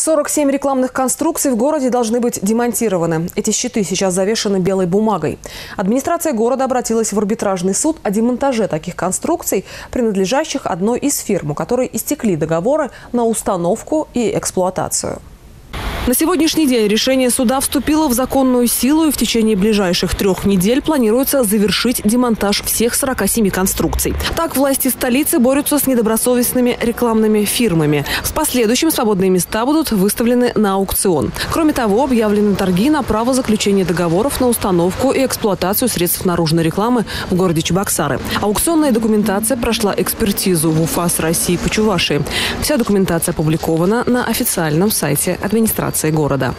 47 рекламных конструкций в городе должны быть демонтированы. Эти щиты сейчас завешаны белой бумагой. Администрация города обратилась в арбитражный суд о демонтаже таких конструкций, принадлежащих одной из фирм, у которой истекли договоры на установку и эксплуатацию. На сегодняшний день решение суда вступило в законную силу, и в течение ближайших 3 недель планируется завершить демонтаж всех 47 конструкций. Так власти столицы борются с недобросовестными рекламными фирмами. В последующем свободные места будут выставлены на аукцион. Кроме того, объявлены торги на право заключения договоров на установку и эксплуатацию средств наружной рекламы в городе Чебоксары. Аукционная документация прошла экспертизу в УФАС России по Чувашии. Вся документация опубликована на официальном сайте администрации города.